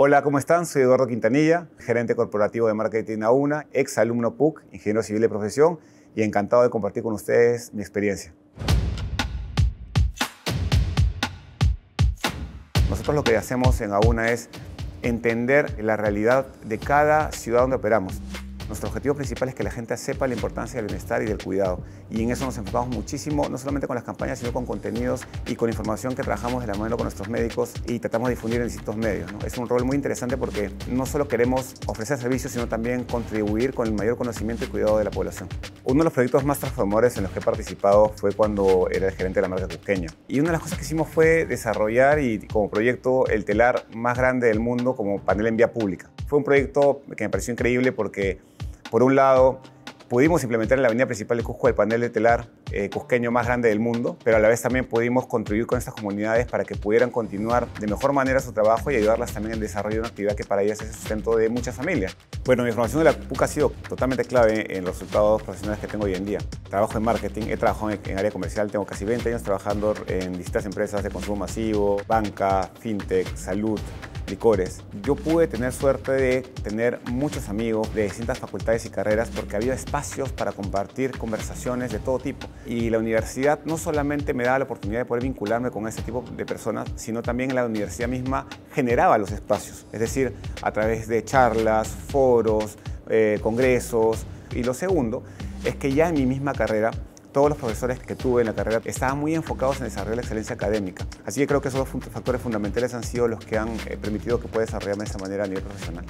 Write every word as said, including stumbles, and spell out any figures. Hola, ¿cómo están? Soy Eduardo Quintanilla, gerente corporativo de marketing Auna, ex alumno P U C, ingeniero civil de profesión, y encantado de compartir con ustedes mi experiencia. Nosotros lo que hacemos en Auna es entender la realidad de cada ciudad donde operamos. Nuestro objetivo principal es que la gente sepa la importancia del bienestar y del cuidado. Y en eso nos enfocamos muchísimo, no solamente con las campañas, sino con contenidos y con información que trabajamos de la mano con nuestros médicos y tratamos de difundir en distintos medios, ¿no? Es un rol muy interesante porque no solo queremos ofrecer servicios, sino también contribuir con el mayor conocimiento y cuidado de la población. Uno de los proyectos más transformadores en los que he participado fue cuando era el gerente de la marca cusqueña. Y una de las cosas que hicimos fue desarrollar y como proyecto el telar más grande del mundo como panel en vía pública. Fue un proyecto que me pareció increíble porque, por un lado, pudimos implementar en la avenida principal de Cusco el panel de telar eh, cusqueño más grande del mundo, pero a la vez también pudimos contribuir con estas comunidades para que pudieran continuar de mejor manera su trabajo y ayudarlas también en el desarrollo de una actividad que para ellas es el sustento de muchas familias. Bueno, mi formación de la P U C ha sido totalmente clave en los resultados profesionales que tengo hoy en día. Trabajo en marketing, he trabajado en, en área comercial, tengo casi veinte años trabajando en distintas empresas de consumo masivo, banca, fintech, salud, licores. Yo pude tener suerte de tener muchos amigos de distintas facultades y carreras porque había espacios para compartir conversaciones de todo tipo. Y la universidad no solamente me daba la oportunidad de poder vincularme con ese tipo de personas, sino también la universidad misma generaba los espacios. Es decir, a través de charlas, foros, eh, congresos. Y lo segundo es que ya en mi misma carrera, todos los profesores que tuve en la carrera estaban muy enfocados en desarrollar la excelencia académica. Así que creo que esos dos factores fundamentales han sido los que han permitido que pueda desarrollarme de esa manera a nivel profesional.